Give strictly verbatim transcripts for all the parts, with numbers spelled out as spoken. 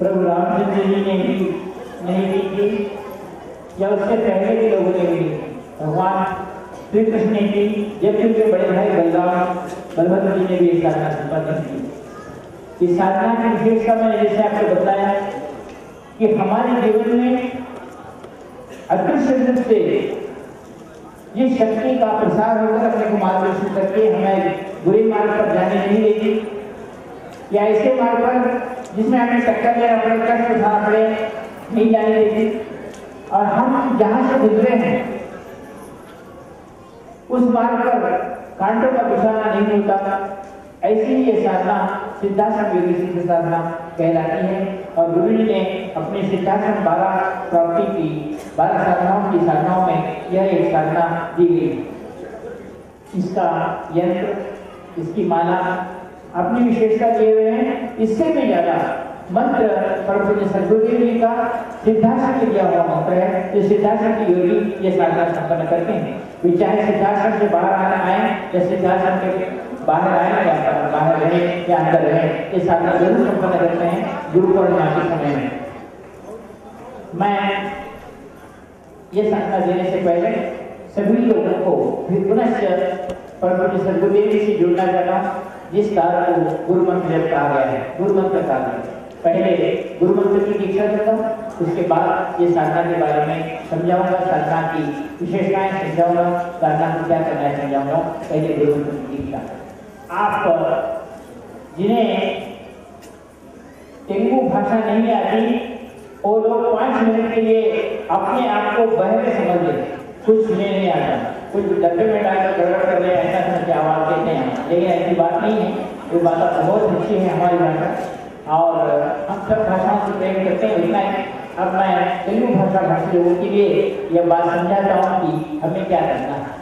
प्रभु रामचंद्र जी ने भी नहीं दी थी या उससे पहले के लोगों ने भी। भगवान श्री कृष्ण ने भी, जब उनके बड़े भाई बलराम बलभद्र जी ने भी इस साधना संपन्न की। इस साधना की विशेषता मैंने जैसे आपको बताया कि हमारे जीवन में अदृश्य रूप से ये शक्ति का प्रसार होकर अपने को मार्गदर्शन करके हमें बुरे मार्ग पर जाने नहीं देती, या ऐसे मार्ग पर जिसमें हमें टक्कर लेना पड़े, कष्ट उठाना पड़े, नहीं जाने देती। और हम जहाँ से गुजरे हैं उस मार्ग पर कांटों का गुसाना नहीं होता। ऐसी ही ये साधना सिद्धाश्रम योगी सिद्ध साधना कहलाती है। और गुरु जी ने अपने सिद्धाश्रम बारह प्रॉपर्टी की बारह साधनाओं की साधनाओं में यह एक साधना दी गई। इसका यंत्र, इसकी माला अपनी विशेषता दिए हुए हैं। इससे भी ज्यादा मंत्र प्रभु ने सदगुरुदेव जी का सिद्धाश्रम के दिया हुआ मंत्र है, जो सिद्धाश्रम की योगी ये साधना संपन्न करते हैं। वे चाहे सिद्धाश्रम से बाहर आना आए या सिद्धाश्रम के बाहर आए या बाहर रहे या अंदर रहे, ये साधना जरूर संपन्न करते हैं गुरु पूर्णिमा के समय में। मैं ये साधना देने से पहले सभी लोगों को पुनः परमपूज्य सद्गुरुदेव जी से जुड़ना चाहता हूँ, जिस तार को गुरु मंत्र कहा गया है, गुरु मंत्र कहा गया है। पहले गुरु मंत्र की दीक्षा देता हूँ, उसके बाद ये साधना के बारे में समझाऊंगा, साधना की विशेषताएं समझाऊंगा, साधना को क्या करना है समझाऊंगा। पहले गुरु मंत्र की दीक्षा। आप जिन्हें तेलुगु भाषा नहीं आती वो लोग पाँच मिनट के लिए अपने आप को बहरे समझ लेते, कुछ सुने नहीं आता, कुछ डब्बे में डालकर गड़बड़ कर रहे ऐसा समझ के आवाज़ देते हैं, लेकिन ऐसी बात नहीं है। वो बात बहुत अच्छी है हमारी भाषा, और हम सब भाषाओं से प्रेम करते हैं। उतना ही अब मैं तेलुगु भाषा भाषी लोगों के लिए यह बात समझाता हूँ कि हमें क्या करना है।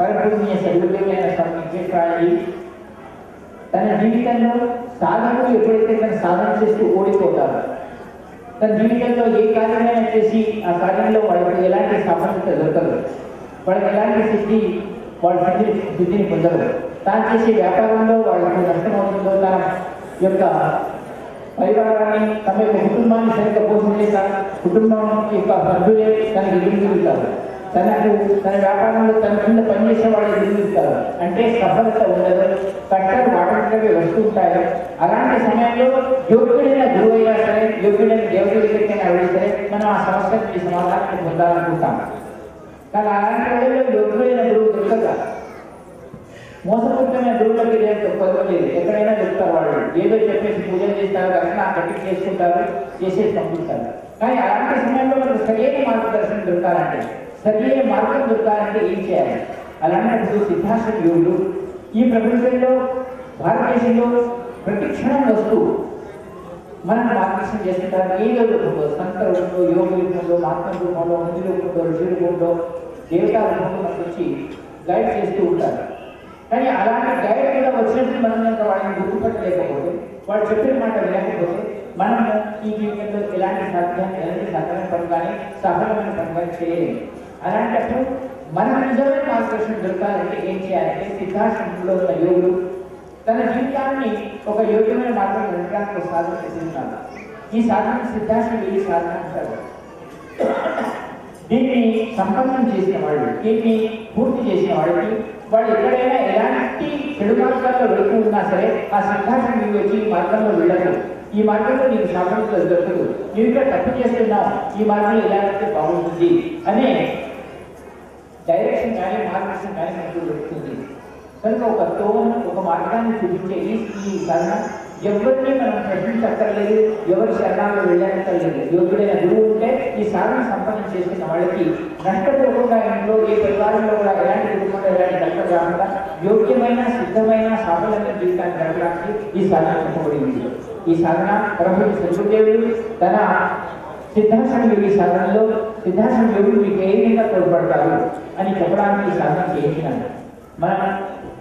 परमपूज्य सद्गुरुदेव स्वामी తన జీవితంలో సాధనకు ఎప్పుడైతే తను సాధన చేస్తూ ఓడిపోతారు, తన జీవితంలో ఏ కార్యమైనా చేసి ఆ కార్యంలో వాళ్ళకి ఎలాంటి సమర్థత దొరకదు, వాళ్ళకి ఎలాంటి సిద్ధి వాళ్ళ సిద్ధి సిద్ధిని పొందరు, తాను చేసే వ్యాపారంలో వాళ్ళకు నష్టం అవుతుందో, తన యొక్క పరివారాన్ని తమ యొక్క కుటుంబాన్ని సరిగ్గా పోషించేస్తారు, కుటుంబం యొక్క సభ్యులే తనకి ఎదుగుతారు, తనకు తన వ్యాపారంలో తన కింద పనిచేసే వాళ్ళు ఎదుగుతారు, అంటే సఫలత ఉండదు, కట్టలు వాటంతటివే వస్తుంటాయి। అలాంటి సమయంలో యోగ్యుడైన గురువు అయినా సరే, యోగ్యుడైన దేవుడి దగ్గరికైనా వెళ్ళి సరే మనం ఆ సమస్యకి సమాధానం పొందాలనుకుంటాం, కానీ అలాంటి రోజుల్లో యోగ్యుడైన గురువు దొరకదా, మోసపూరితమైన గురువులకి లేదు పొందలేదు, ఎక్కడైనా దొరుకుతారు, వాళ్ళు ఏదో చెప్పేసి పూజలు చేస్తారు, అక్కడ కట్టి చేసుకుంటారు, చేసేసి పంపిస్తారు। కానీ అలాంటి సమయంలో మనకు సరైన మార్గదర్శనం దొరకాలంటే, సరైన మార్గం దొరకాలంటే ఏం చేయాలి? అలాంటి సిద్ధాశ్రమ యోగులు ఈ ప్రపంచంలో భారతదేశంలో ప్రతి క్షణం వస్తూ మనం మార్గదర్శనం చేస్తుంటారు, ఏదో రూపంలో, సంత రూపంలో, యోగ రూపంలో, ఆత్మ రూపంలో, మంది రూపంలో, ఋషి రూపంలో, దేవతా రూపంలో మనకు వచ్చి గైడ్ చేస్తూ ఉంటారు। కానీ అలాంటి గైడ్ కూడా వచ్చినప్పుడు మనం వాళ్ళని గుర్తుపట్టలేకపోతే, వాళ్ళు చెప్పిన మాట వినకపోతే మనం ఈ జీవితంలో ఎలాంటి సాధ్యం ఎలాంటి సాధన పని కానీ సఫలమైన పని కానీ చేయలేము। అలాంటప్పుడు మనం నిజమైన మార్గదర్శనం దొరకాలంటే ఏం చేయాలంటే, సిద్ధాశ్రమంలో ఉన్న యోగులు తన జీవితాన్ని ఒక యోగ్యమైన మార్గం నడపడానికి ఒక సాధన చేస్తున్నారు। ఈ సాధన సిద్ధాశ్రమ యోగి సాధన అంటారు। దీన్ని సంపన్నం చేసిన వాళ్ళు, దీన్ని పూర్తి చేసిన వాళ్ళకి వాళ్ళు ఎక్కడైనా ఎలాంటి చెడు మార్గాల్లో వెళుతూ ఉన్నా సరే ఆ సిద్ధాశ్రమ యోగి వచ్చి ఈ మార్గంలో వెళ్ళదు, ఈ మార్గంలో నీకు సాధన దొరకదు, నీవు ఇక్కడ తప్పు చేస్తున్నావు, ఈ మార్గంలో ఎలా అయితే బాగుంటుంది అనే డైరెక్షన్ కానీ మార్గదర్శనం కానీ మనకు దొరుకుతుంది। కనుక ఒక టోన్ ఒక మార్గాన్ని చూపించే ఈ సాధన ఎవరిని మనం ప్రశ్నించక్కర్లేదు, ఎవరి శరణాలు వెళ్ళక్కర్లేదు। యోగ్యుడైన గురువు ఉంటే ఈ సాధన సంపన్నం చేసిన వాళ్ళకి నష్టపోకుండా ఇంట్లో ఏ పరివారంలో కూడా ఎలాంటి కుటుంబంలో ఎలాంటి నష్టం కాకుండా యోగ్యమైన సిద్ధమైన సాఫల్యమైన జీవితాన్ని గడపడానికి ఈ సాధన చెప్పబడింది। ఈ సాధన ప్రభుత్వ సద్గురుదేవుడు తన సిద్ధాశ్రమ యోగి సాధనలో సిద్ధాశ్రమ యోగులు మీకు ఏ విధంగా తోడ్పడతారు అని చెప్పడానికి ఈ సాధన చేసినాను। మనం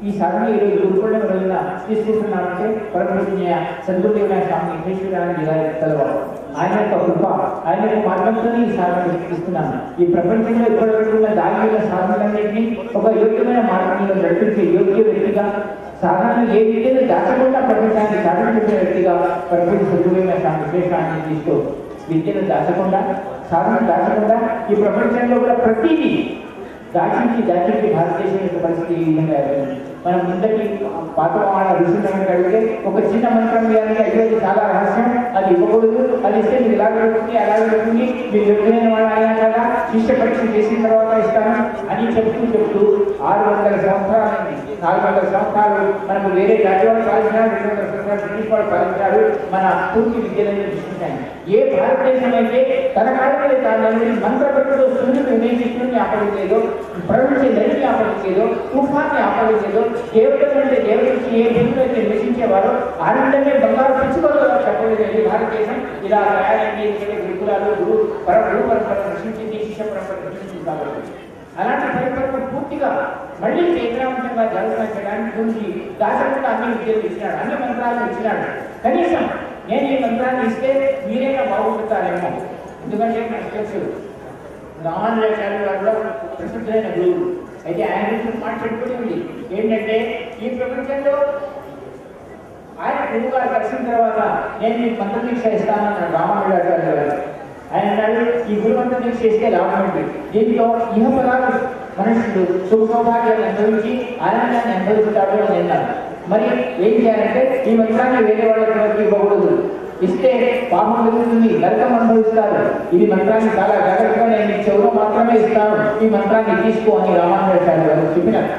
ఈ సాధన ఈరోజు గురుపూర్ణిమ రోజున తీసుకుంటున్నామంటే పరమపూజ్య సద్గురుదేవ స్వామి విశ్వేశ్వరానంద గారి తలవారు, ఆయన యొక్క కృప, ఆయన యొక్క మార్గంతో ఈ సాధన ఇస్తున్నాను। ఈ ప్రపంచంలో ఇప్పటివరకు ఉన్న దాగి ఉన్న సాధనలన్నింటినీ ఒక యోగ్యమైన మార్గంలో నడిపించే యోగ్య వ్యక్తిగా साधारण ये रीते दासकोटा प्रपंचाने साधारण व्यक्तिगा प्रपंच सुजुवे में सामने दिसतो विद्येन दासकोटा साधारण दासकोटा ये प्रपंचन लोगला प्रतिदी दाचिकी दाचिकी भारतीय से परिस्थिति विधंगा है మన ముందకి పాతవాడ ఋషులను అడిగితే ఒక చిన్న మంత్రం వేయాలంటే ఇది చాలా రహస్యం, అది ఇవ్వకూడదు, అది ఇస్తే మీరు ఇలా పెడుతుంది అలా పెడుతుంది మీరు ఎదురైన వాళ్ళు అయినా కదా శిష్య పరీక్ష చేసిన తర్వాత ఇస్తాను అని చెప్తూ చెప్తూ ఆరు వందల సంవత్సరాల నుంచి నాలుగు వందల సంవత్సరాలు మనకు వేరే రాజ్యాలు సాధించారు, రెండు వందల సంవత్సరాలు బ్రిటిష్ వాళ్ళు సాధించారు, మన పూర్తి విద్యలను దృష్టించాను. ఏ భారతదేశం అయితే తన కాలంలో తాను మంత్రపట్టుతో సూర్యుడు విమేషిస్తుంది ఆపడించేదో, ప్రవహించేదని ఆపడించేదో, తుఫాన్ని ఆపడించేదో, దేవతలంటే దేవతకి ఏ భూమిలో అయితే నివసించేవారో ఆ విధంగా బంగారు పిచ్చుకోలో చెప్పలేదు. భారతదేశం ఇలా తయారైంది గురుకులాలు గురు పర గురు పరంపర రక్షించింది, శిష్య పరంపర రక్షించింది కాబట్టి అలాంటి పరిపక్వం పూర్తిగా మళ్ళీ కేంద్రాంశంగా జరుగుతుండడానికి గురించి దాసకుడు అన్ని విద్యలు ఇచ్చినాడు, అన్ని మంత్రాలు ఇచ్చినాడు. కనీసం నేను ఈ మంత్రాన్ని ఇస్తే మీరైనా బాగుపడతారేమో, ఎందుకంటే నాకు తెలుసు రామానుజాచార్యుల వారిలో ప్రసిద్ధులైన గురువు అయితే ఆయన గురించి మాట్లాడుకుంటుంది ఏంటంటే ఈ ప్రపంచంలో ఆయన గురువు గారు కలిసిన తర్వాత నేను మీకు మంత్ర దీక్ష ఇస్తానన్నాడు రామానుజాచార్యుల గారు. ఆయన అన్నాడు ఈ గురు మంత్ర దీక్ష ఇస్తే రామానుడు దీంట్లో ఇహపరాలు మనుషులు సుఖ సౌభాగ్యాన్ని అనుభవించి ఆనందాన్ని అనుభవిస్తాడు అని అన్నారు. మరి ఏం చేయాలంటే ఈ మంత్రాన్ని వేరే వాళ్ళకి ఇవ్వకూడదు, ఇస్తే పాపం జరుగుతుంది, నరకం అనుభవిస్తారు. ఈ మంత్రాన్ని చాలా జాగ్రత్తగా నేను చెవులో మాత్రమే ఇస్తాను, ఈ మంత్రాన్ని తీసుకో అని రామానుజాచార్యుల గారు చెప్పినారు.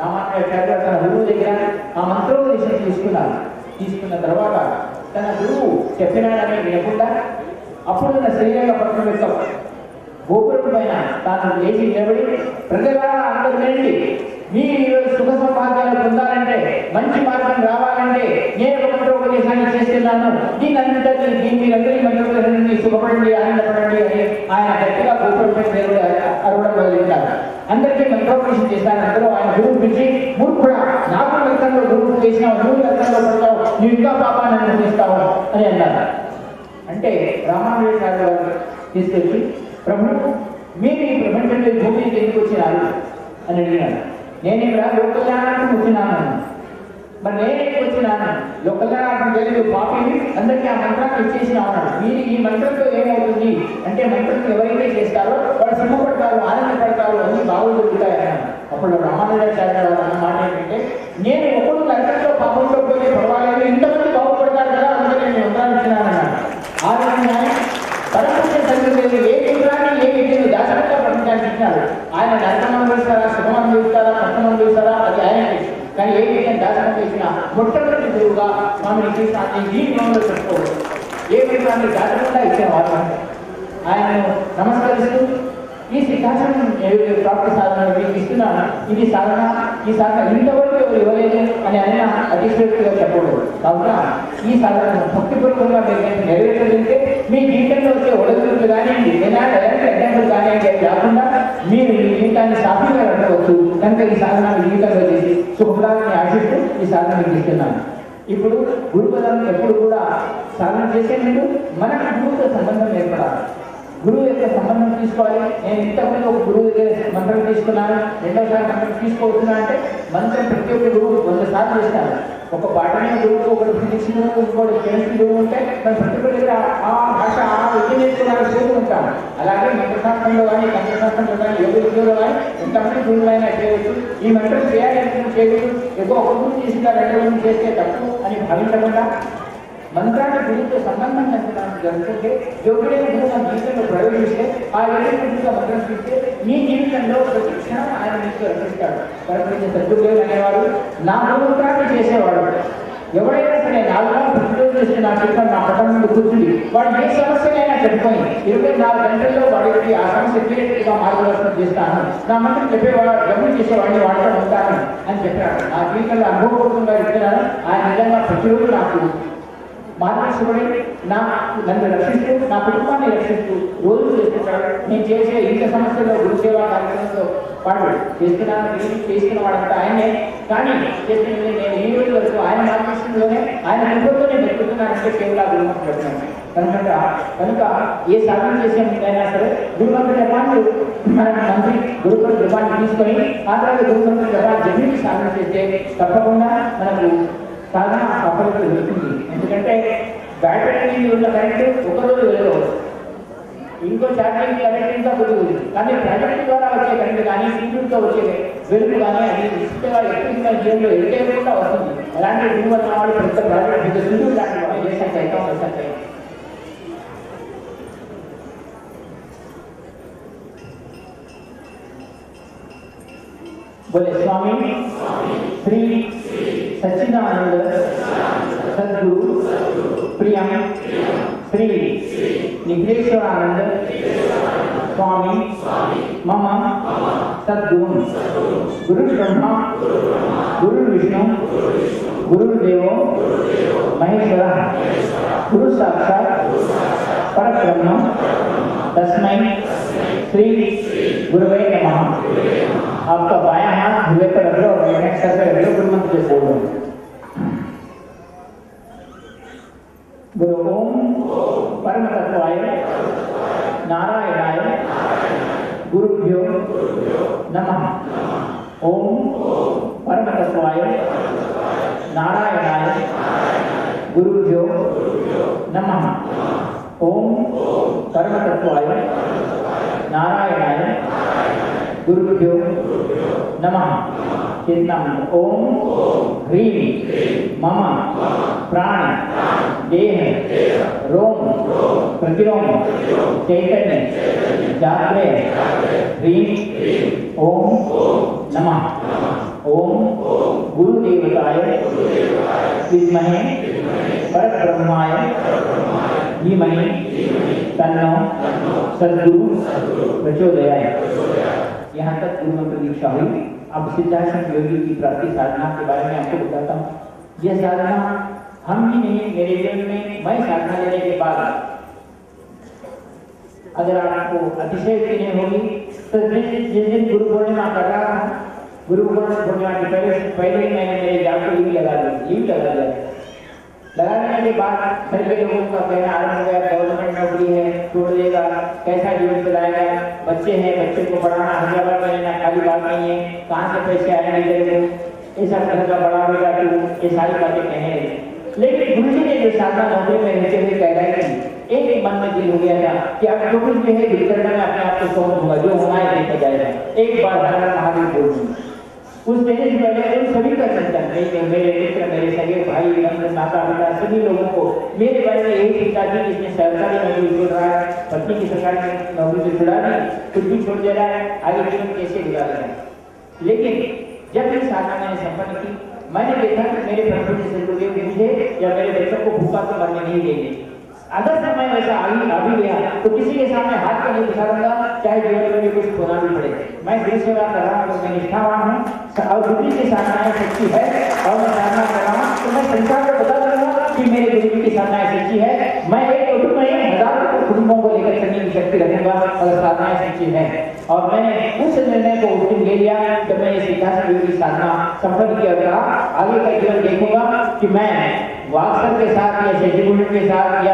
రామానుజాచార్యుల తన గురువు దగ్గర ఆ మంత్రోపదేశం తీసుకున్నారు. తీసుకున్న తర్వాత తన గురువు చెప్పినాడని వినకుండా అప్పుడున్న శరీరంగా పక్కన పెట్టాం గోపురం పైన తాను లేచి నిలబడి ప్రజలారా అందరూ వినండి, మీరు ఈరోజు సుఖ సౌభాగ్యాలు పొందాలంటే మంచి మార్గం రావాలంటే నేను మంత్రోపదేశాన్ని చేస్తున్నాను, దీని అందరినీ దీని మీరందరి మంత్రోపదేశాన్ని సుఖపడండి ఆనందపడండి అని ఆయన గట్టిగా గోపురంపై అరవడం మొదలెట్టారు. అందరికీ మంత్రోపదేశం చేశాను. అందరూ ఆయన గురువు పిలిచి మూర్ఖుడా నాకు రక్తంలో గురువు చేసినావు, నువ్వు రక్తంలో పడతావు, నువ్వు ఇంకా పాపాన్ని అనుభవిస్తావు అని అన్నారు. అంటే రామానుజాచార్యుల వారు తీసుకొచ్చి ప్రభు మీరు ఈ ప్రపంచంలో భూమి ఎందుకు వచ్చినారు అని అడిగినాను. నేను ఇక్కడ లోకల్యాణానికి వచ్చినాను, మరి నేనే వచ్చినాను లోకల్యాణానికి తెలియదు పాపిని అందరికీ ఆ మంత్రాన్ని ఇచ్చేసినాను, మీరు ఈ మంత్రంలో ఏమవుతుంది అంటే మంత్రం ఎవరైతే చేస్తారో వాళ్ళు సుఖపడతారు ఆనందపడతారు అన్ని బాగులు దొరుకుతాయి అన్నాను. అప్పుడు రామానుజాచార్యుల వారు అన్న మాట ఏంటంటే నేను ఒకడు నరకంలో పాపంలో పోతే పర్వాలేదు, ఇంతమంది బాగుపడతారు కదా అందుకే నేను మంత్రాన్ని ఇచ్చినానన్నాను. ఆ విధంగా పరపక్ష సంగతి ఏ విగ్రహాన్ని ఏ విద్యను దాసరంగా ప్రపంచాలు ఆయన నరకం అనుభవిస్తారా శుభం అనుభవిస్తారా కష్టం అనుభవిస్తారా అది ఆయన చేసి కానీ ఏ విధంగా దాసనం చేసిన మొట్టమొదటి గురువుగా మనం ఇచ్చేసాన్ని దీపంలో చెప్పుకోవచ్చు. ఏ విగ్రహాన్ని దాసరంగా ఇచ్చేవారు ఆయనను నమస్కరిస్తూ ఈ సిద్ధాశ్రమం ప్రాప్తి సాధన మీకు ఇస్తున్నాను, ఇది సాధన, ఈ సాధన ఇంతవరకు ఎవరు ఇవ్వలేదు అని ఆయన అధిష్టిగా చెప్పకూడదు. కావున ఈ సాధన భక్తిపూర్వకంగా మీరు నెరవేర్చగలిగితే మీ జీవితంలో వచ్చే ఒడదులు కానివ్వండి, ఎలాంటి ఎలాంటి అడ్డంకులు కానివ్వండి కాకుండా మీరు మీ జీవితాన్ని సాఫీగా కట్టవచ్చు. కనుక ఈ సాధన జీవితంలో చేసి శుభ్రాన్ని ఆశిస్తూ ఈ సాధన మీకు ఇస్తున్నాను. ఇప్పుడు గురుపదం ఎప్పుడు కూడా సాధన చేసే మీరు మన గురువుతో సంబంధం ఏర్పడాలి, గురువు యొక్క సంబంధం తీసుకోవాలి. నేను ఇంతకుముందు ఒక గురువు దగ్గర మంత్రం తీసుకున్నాను, రెండోసారి మంత్రం తీసుకోవచ్చున్నా అంటే మంత్రం ప్రతి ఒక్క గురువు వంద సార్లు ఇస్తాను. ఒక పాఠనే గురువు ఒకటి ఫిజిక్స్లో ఇంకోటి కెమిస్ట్రీ గురువు ఉంటే మన ప్రతి ఒక్క దగ్గర ఆ భాష ఆ విద్య నేర్చుకున్నాను చేస్తూ ఉంటాను. అలాగే మంత్రశాస్త్రంలో కానీ మంత్రశాస్త్రంలో కానీ ఏ విద్యలో కానీ ఇంతమంది గురువులు అయినా చేయవచ్చు. ఈ మంత్రం చేయాలి చేయలేదు ఎక్కువ ఒక గురువు తీసుకున్నా రెండో గురువు చేస్తే తప్పు అని భావించకుండా మంత్రాన్ని గురువుతో సంబంధం కనుక జరుగుతుంటే ఎవరైనా గురువు మన జీవితంలో ప్రవేశిస్తే ఆ ఏదైనా మంత్రం చూస్తే మీ జీవితంలో ప్రతి క్షణం ఆయన మీకు రక్షిస్తాడు. ప్రతి సద్గురువులు అనేవాడు నా మంత్రాన్ని చేసేవాడు ఎవరైనా సరే నాలుగు ప్రతిరోజు చేస్తే నా చెప్పిన నా పట్టణం నుండి కూర్చుండి వాడు ఏ సమస్యలైనా చెప్పుకొని ఇరవై నాలుగు గంటల్లో వాడికి ఆ సమస్య క్లియర్గా మార్గదర్శనం చేస్తాను, నా మంత్రం చెప్పేవాడు డబ్బులు చేసేవాడిని వాడటం ఉంటాను అని చెప్పాడు. నా జీవితంలో అనుభవపూర్వకంగా చెప్తున్నాను ఆయన నిజంగా ప్రతిరోజు నాకు మానసికుడిని నా నన్ను రక్షిస్తూ నా కుటుంబాన్ని రక్షిస్తూ రోజు చేస్తున్నాడు. నేను చేసే ఇంత సమస్యలో గురి సేవా కార్యక్రమంలో వాడు చేస్తున్నాను, నేను చేసిన వాడంతా ఆయనే, కానీ చేసిన నేను ఈ రోజు వరకు ఆయన మార్గదర్శనంలోనే ఆయన అనుభవంలోనే మెచ్చుకున్నానంటే కేవలం గురుమతి పెడుతున్నాను. కనుక కనుక ఏ సాధన చేసే ముందైనా సరే గురుమతి జపాన్ని మనం మంత్రి గురుకుల జపాన్ని తీసుకొని ఆ తర్వాత గురుమతి జపాన్ని జపించి సాధన చేస్తే తప్పకుండా మనకు సాధన అప్పటికి దొరుకుతుంది. ఎందుకంటే బ్యాటరీ ఉన్న కరెంట్ ఒక రోజు వెళ్ళవచ్చు, ఇంకో ఛార్జింగ్ కరెంట్ ఇంకా పొందుతుంది, కానీ బ్యాటరీ ద్వారా వచ్చే కరెంట్ కానీ విద్యుత్తో వచ్చే వెలుగు కానీ అది నిశ్చితంగా ఎక్కువ జీవులు ఎక్కకుండా వస్తుంది. అలాంటి విలువైన వాళ్ళు ప్రతి బ్యాటరీ విద్యుత్ లాంటి వాళ్ళు ఏ సంఖ్య అయితే ఒక సంఖ్య बोले स्वामी श्री सच्चिदानंद सद्गुरु प्रियम श्री निग्रेश्वरानंद स्वामी मम सद्गुण गुरु ब्रह्मा गुरु विष्णु गुरुदेव महेश्वर गुरु साक्षात् परब्रह्म तस्मै श्री गुरुवे नमः। आपका बाया हाथ धुएं पर रख लो और मैंने सर पर रख लो, गुरु मंत्र से बोलो गुरु ओम परम तत्वाय नारायणाय गुरुभ्यो नमः। ओम परम तत्वाय नारायणाय गुरुभ्यो नमः। ओम परम तत्वाय नारायणाय गुरुभ्यो नमः। चिंतन ओम ह्रीं मम प्राण देह रोम प्रतिरोम चैतन्य जागृ ह्रीं ओम नमः। ओम गुरुदेवताय विद्महे परब्रह्माय धीमहि तन्नो सद्गुरु प्रचोदयात्। यहाँ तक गुरु मंत्र दीक्षा हुई। अब सिद्धाश्रम योगी की प्राप्ति साधना के बारे में आपको बताता हूँ। यह साधना हम ही नहीं, मेरे जीवन में मैं साधना लेने के बाद अगर आपको अतिशयोक्ति नहीं होगी तो जिस दिन गुरु पूर्णिमा कर रहा था, गुरु पूर्णिमा के पहले पहले ही मैंने मेरे जाल को लीव लगा दी लीव लगा दिया। लगाने के बाद घर के लोगों का कहना आरम्भ हो गया, गवर्नमेंट नौकरी है छोड़ देगा, कैसा जीवन चलाएगा, बच्चे हैं, बच्चे को पढ़ाना हजारों महीना खाली बात नहीं है, कहाँ से पैसे आएंगे तेरे ऐसा घर का बड़ा बेटा तू, ये सारी बातें कहे। लेकिन गुरु जी ने जो साधना नौकरी में रहते हुए कह रहे थे, एक एक मन में दिल हो गया था कि आप जो कुछ भी है दुर्घटना में अपने आप को सौंप होगा, जो होना है देखा जाएगा। एक बार हमारा महावीर बोल उस मेरे उन सभी का चिंतन नहीं, मेरे मित्र मेरे सगे भाई बहन माता पिता सभी लोगों को मेरे बारे में यही चिंता थी कि इसने सरकारी नौकरी छोड़ रहा है, पत्नी की सरकारी नौकरी से छुड़ा दी, कुछ भी छोड़ दे रहा है, आगे जीवन कैसे गुजारा है। लेकिन जब ये साधना मैंने संपन्न की, मैंने देखा कि मेरे प्रभु जी सदगुरुदेव मुझे या मेरे बच्चों को भूखा तो मरने नहीं देंगे। अगर समय वैसा आगे आ भी गया तो किसी के सामने हाथ का नहीं दिखा दूंगा, चाहे जीवन में भी कुछ खोना भी पड़े। मैं दिल से बात कर रहा हूँ, मैं निष्ठावान हूँ और गुरु की साधनाएं सच्ची है और मैं साधना कर रहा हूँ तो मैं संसार को बता दूंगा कि मेरे गुरु की साधनाएं सच्ची है। मैं एक कुटुंब में हजारों कुटुंबों को लेकर चलने की शक्ति रखूंगा और साधनाएं सच्ची है। और मैंने उस निर्णय को उठिन ले लिया जब मैंने सिद्धाश्रम योग की साधना संपन्न किया और कहा आगे का जीवन देखूंगा कि मैं वास्तव के साथ या शेजुल के साथ या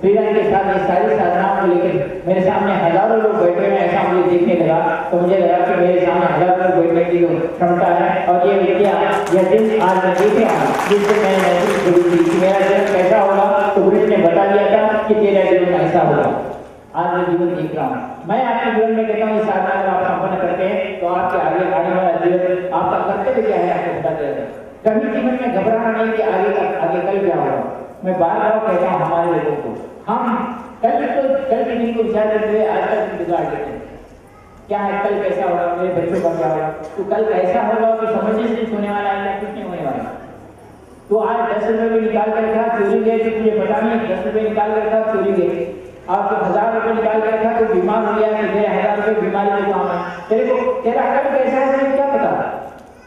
श्रीरंग के साथ ये सारी साधनाओं को लेकर मेरे सामने हजारों लोग बैठे हैं, ऐसा मुझे देखने लगा तो मुझे लगा कि मेरे सामने हजारों लोग बैठने की क्षमता है। और ये विद्या यह दिन आज मैं देख रहा हूँ जिससे मैंने महसूस जरूर की कि मेरा जीवन कैसा होगा, तो गुरु ने बता दिया था कि तेरा जीवन ऐसा होगा। आज मैं जीवन देख रहा हूँ। मैं आपके जीवन में कहता हूँ साधना अगर आप संपन्न करते हैं तो आपके आगे आने वाला जीवन आपका कर्तव्य क्या है आपको बता देगा। कभी जीवन में घबराना नहीं कि आगे का आगे कल क्या होगा। मैं बार बार कहता हूँ हमारे लोगों को, हम कल तो कल दिन को विचार करते हुए आज तक बिगाड़ देते हैं। क्या है कल कैसा होगा, मेरे बच्चों का क्या होगा, तो कल कैसा होगा तो समझने से होने वाला है या कुछ नहीं होने वाला। तो आज दस रुपये निकाल कर रखा चोरी गए तो मुझे पता नहीं, दस रुपये निकाल कर रखा चोरी गए, आपको हजार रुपये निकाल कर रखा तो बीमार हो गया कि तेरे हजार रुपये बीमारी में काम है, तेरे को तेरा कल कैसा है मुझे क्या पता,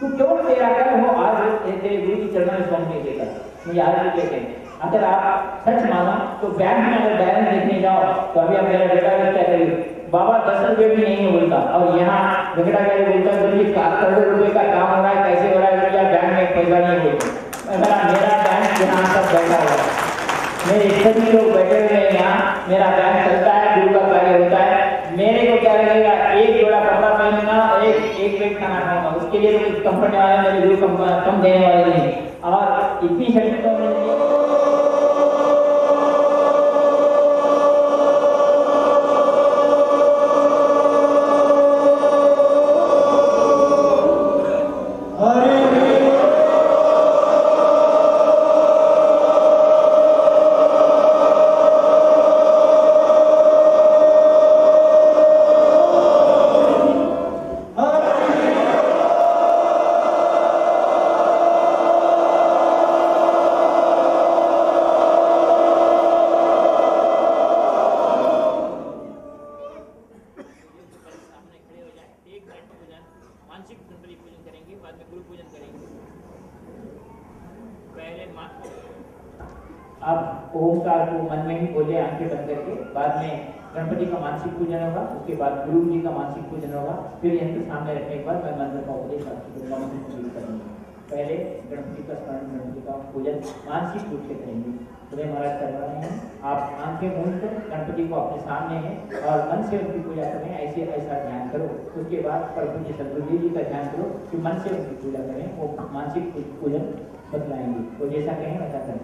तू क्यों तेरा कल हो आज तेरे गुरु की चरणों में सौंपने के लिए मुझे आज भी कहते हैं। अगर आप सच मानो तो बैंक में अगर बैलेंस देखने जाओ तो अभी आप मेरा बेटा क्या करिए बाबा दस रुपये भी नहीं बोलता और यहाँ बेटा क्या बोलता है करोड़ रुपए का काम हो रहा है कैसे हो रहा है तो बैंक में पैसा नहीं बोलता मेरा बैंक यहाँ सब बैठा हुआ है मेरे इतने लोग बैठे हुए हैं यहाँ मेरा बैंक चलता है गुरु का कार्य होता है मेरे को क्या लगेगा एक जोड़ा कपड़ा पहनना एक एक प्लेट खाना खाऊंगा उसके लिए कुछ कम पड़ने वाले मेरे गुरु कम देने वाले नहीं और इतनी शक्ति फिर यंत्र सामने रखने के बाद मैं मंत्र का उपदेश करूंगा। पहले गणपति का स्मरण गणपति का पूजन मानसिक रूप से करेंगे। पूरे महाराज कर रहे हैं आप आंखें मूंद गणपति को अपने सामने हैं और मन से उनकी पूजा करें। ऐसे ऐसा ध्यान करो। उसके बाद परमपूज्य सद्गुरुदेव जी का ध्यान करो कि मन से उनकी पूजा करें। वो मानसिक पूजन बतलाएंगे। वो जैसा कहें वैसा करें।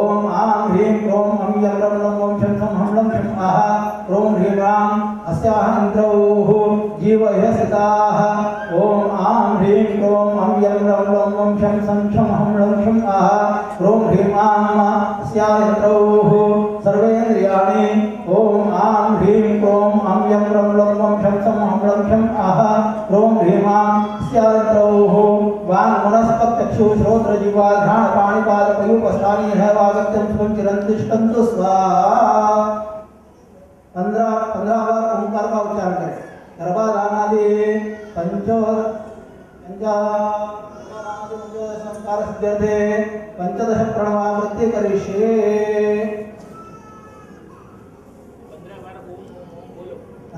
ओम आम ह्रीं क्रोम हम यम रम लम ओम शं खं हम लम शं आहा क्रोम ह्रीं राम अस्याहंद्रौः जीवयस्ताः ओम आम ह्रीं क्रोम हम यम रम लम ओम शं सं शं हम लम शं आहा क्रोम ह्रीं आम अस्याहंद्रौः सर्वेन्द्रियाणि ओम आम ह्रीं क्रोम हम यम रम लम ओम शं सं हम लम शं आहा क्रोम ह्रीं आम अस्याहंद्रौः वांग मनस्पत्यक्षु श्रोत्र जीवा घ्राण पाणिपाद पयुपस्थानी है वागत्यं स्वं चिरंतिष्ठन्तु स्वाहा। पंद्रह पंद्रह बार ओंकार का उच्चारण करें। गर्भाधानादि पंचो पंचा संस्कार सिद्ध्यते पंचदश प्रणवावृत्ति करिष्ये।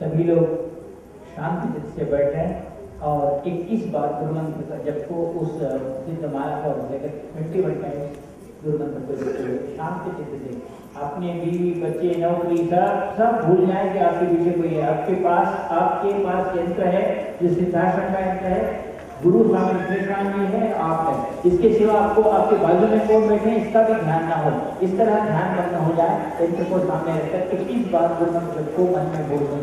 सभी लोग शांति चित्त से बैठे और इक्कीस बार गुरु मंत्र जपको उस सिद्ध माला को लेकर मिट्टी बैठे गुरु मंत्र को जपो शांति चित्त से। अपने बीवी बच्चे नौकरी सब सब भूल जाए कि आपके पीछे कोई है। आपके पास आपके पास यंत्र है जो सिद्धाश्रम का यंत्र है, गुरु स्वामी विवेकानंद जी है, आप है। इसके सिवा आपको आपके बाजू में कौन बैठे इसका भी ध्यान ना हो। इस तरह ध्यान मत हो जाए, यंत्र को सामने रखकर इक्कीस बार गुरु मंत्र को मन में बोल दो।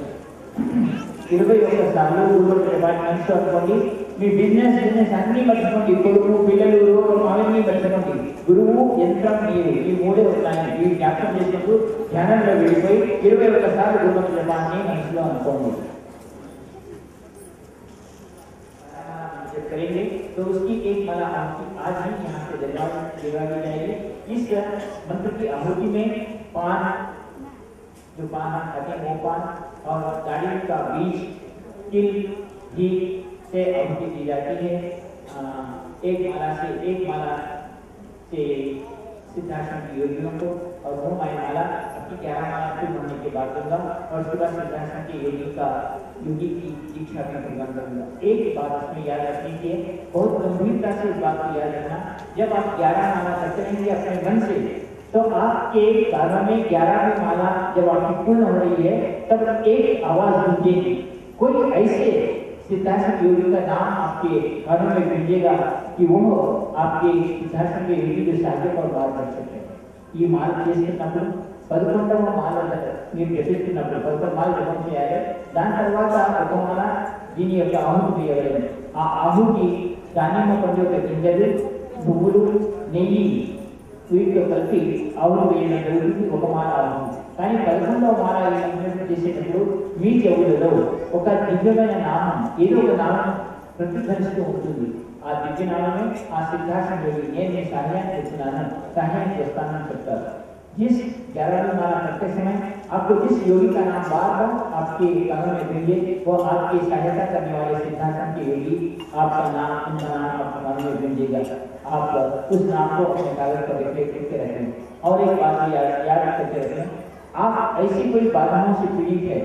ఇరవై ఒక్క సార్లు అనుకోండి, మీ బిజినెస్ బిజినెస్ అన్ని మర్చిపోండి, కొడుకు పిల్లలు అవన్నీ మర్చిపోండి, గురువు యంత్రం మీరు ఈ మూడే వస్తాయని మీరు జ్ఞాపకం చేసినప్పుడు ధ్యానంలో వెళ్ళిపోయి ఇరవై ఒక్క సార్లు గురుమంత్రాన్ని మనసులో అనుకోండి। करेंगे तो उसकी एक माला आपकी आज ही यहाँ से दिलवा जाएगी। इस मंत्र की आहुति में पान जो पान खाते हैं वो पान और दाड़िम का बीज तिल घी से आहुति दी जाती है। एक माला से एक माला से सिद्धाश्रम की योगियों को और वो मैं माला अपनी ग्यारह माला फिर होने के बाद दूंगा और उसके बाद सिद्धाश्रम के योगी का योगी की दीक्षा का प्रदान करूँगा। एक बात उसमें याद रखने की बहुत गंभीरता से इस बात को याद रखना, जब आप ग्यारह माला करते रहेंगे अपने मन से तो आपके कानों में ग्यारहवीं माला जब आपकी पूर्ण हो रही है तब एक आवाज गूंजेगी। कोई ऐसे सिद्धाश्रम योगी का नाम आपके कानों में गूंजेगा कि वो आपके सिद्धाश्रम के योगी के साथ और बात कर सके। ये माल जैसे नंबर पदकोंडवा माल ये जैसे नंबर पदकों माल जब से आए दान तरवाता पदकों माला దీని యొక్క ఆహుతి ఇవ్వలేదు। ఆ ఆహుతి దానిమ్మ పండు యొక్క గింజలు పువ్వులు నెయ్యి వీటితో కలిపి ఆవులు వేయడానికి ఒక మాల ఆహ్వానం కానీ పదకొండవ మాల చేసేటప్పుడు మీ చెవులలో ఒక దివ్యమైన నామం ఏదో ఒక నామం ప్రతిధ్వనిస్తూ ఉంటుంది। ఆ దివ్య నామమే ఆ సిద్ధాశ్రమ నేను సహాయం చేస్తున్నాను సహాయం చేస్తానని చెప్తారు। इस ग्यारहवीं माला करते समय आपको जिस योगी का नाम बार बार आपके कानों में गूंजे, वो आपकी सहायता करने वाले सिद्धाश्रम के योगी आपका नाम उनका नाम आपके कानों में गूंजेगा। आप उस नाम को अपने कागज पर रिफ्लेक्ट करते रहते हैं। और एक बात याद याद करते रहते हैं, आप ऐसी कोई बाधाओं से पीड़ित है,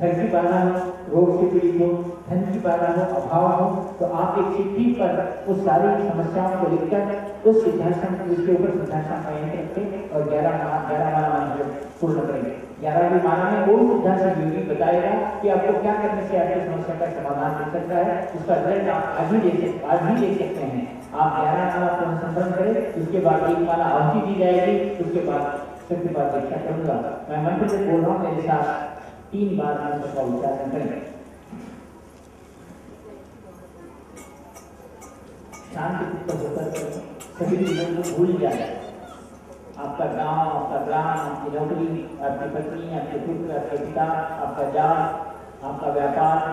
धन की बाधा हो, रोग से पीड़ित हो, धन की बाधा हो, अभाव हो, तो आप एक चिट्ठी पर उस सारी समस्याओं को लिखकर उस सिद्धाश्रम उसके ऊपर सिद्धाश्रम कहेंगे और ग्यारह माला ग्यारह माला मंत्र पूर्ण करेंगे। ग्यारहवीं माला में वो सिद्धाश्रम योगी बताएगा कि आपको क्या करने से आपकी समस्या का समाधान मिल सकता है। उसका रिजल्ट आप आज ही देख आज ही देख सकते हैं। आप ग्यारह माला पूर्ण संपन्न करें, उसके बाद एक माला आहुति दी जाएगी, उसके बाद सत्य बात व्याख्या करूंगा। मैं मंत्र से बोल रहा हूँ, मेरे साथ तीन बार मंत्र का उच्चारण करें। शांत होकर सभी चीजों को भूल जाए। आपका गांव, आपका ग्राम, आपकी नौकरी, आपकी पत्नी, आपके पुत्र, आपके पिता, आपका जात, आपका व्यापार,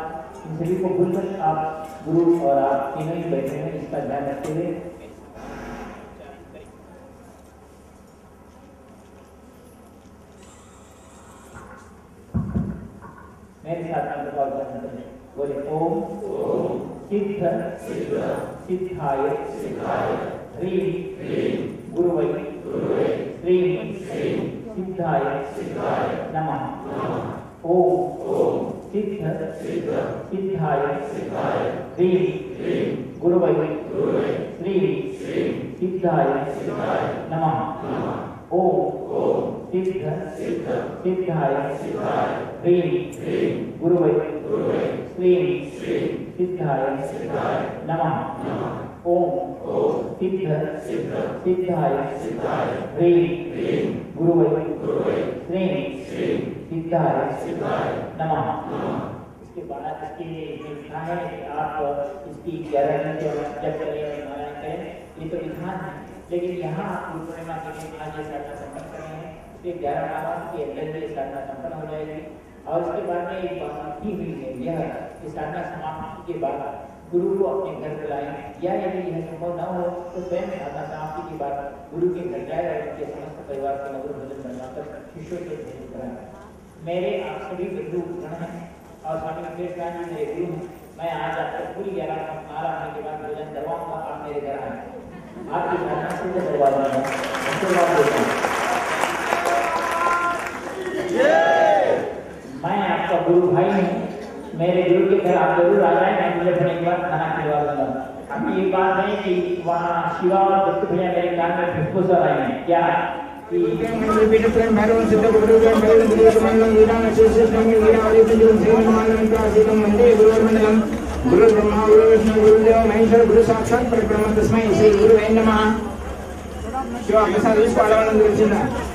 इन सभी को भूलकर आप गुरु और आप तीनों ही बैठे हैं, इसका ध्यान रखते हुए मेरे साथ मंत्र का उच्चारण करें। बोले ओम सिद्ध सिद्धाय ह्रीं गुरुवै श्रीं सिद्धाय नमः। ओम सिद्ध सिद्धाय ह्रीं गुरुवै श्रीं सिद्धाय नमः। ओम सिद्ध सिद्धाय ह्रीं गुरुवै श्रीं सिद्धाय नमः। ओम सिद्ध सिद्धाय ह्रीं गुरुवै श्रीं सिद्धाय नमः। इसके बाद इसकी विधा है, आप इसकी ग्यारहवीं जब करें ये तो विधान है, लेकिन यहाँ आप पूर्णिमा के आज ये साधना संपन्न कर रहे हैं, ग्यारह माला के अंदर ये साधना संपन्न हो जाएगी। और उसके बाद में एक बात हुई है, यह कि साधना समाप्ति के बाद गुरु को अपने घर बुलाएं, या यदि यह संभव न हो तो स्वयं साधना समाप्ति के बाद गुरु के घर जाए और उनके समस्त परिवार को नगर भजन बनवाकर शिष्यों के भेंट कराएं। मेरे आप सभी बिंदु उदाहरण हैं और स्वामी विवेकानंद जी मेरे गुरु हैं। मैं आज आपको पूरी ग्यारह माला होने के बाद भजन करवाऊँगा। आप मेरे घर आए, आपकी साधना सिद्ध करवाऊँगा। मैं आपका गुरु भाई हूँ, मेरे गुरु के घर आप जरूर आ जाए। मैं मुझे अपने एक बार खाना खिलवा दूंगा। अभी ये बात है कि वहाँ शिवा और दत्त भैया मेरे कान में फुसफुस कर रहे हैं क्या गुरु ब्रह्मा गुरु विष्णु गुरु देव महेश्वर गुरु साक्षात परब्रह्म तस्मै श्री गुरुवे नमः। शिवा के साथ इसको आलवानंद